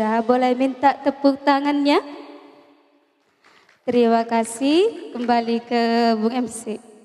Indah, boleh minta tepuk tangannya? Terima kasih, kembali ke Bung MC.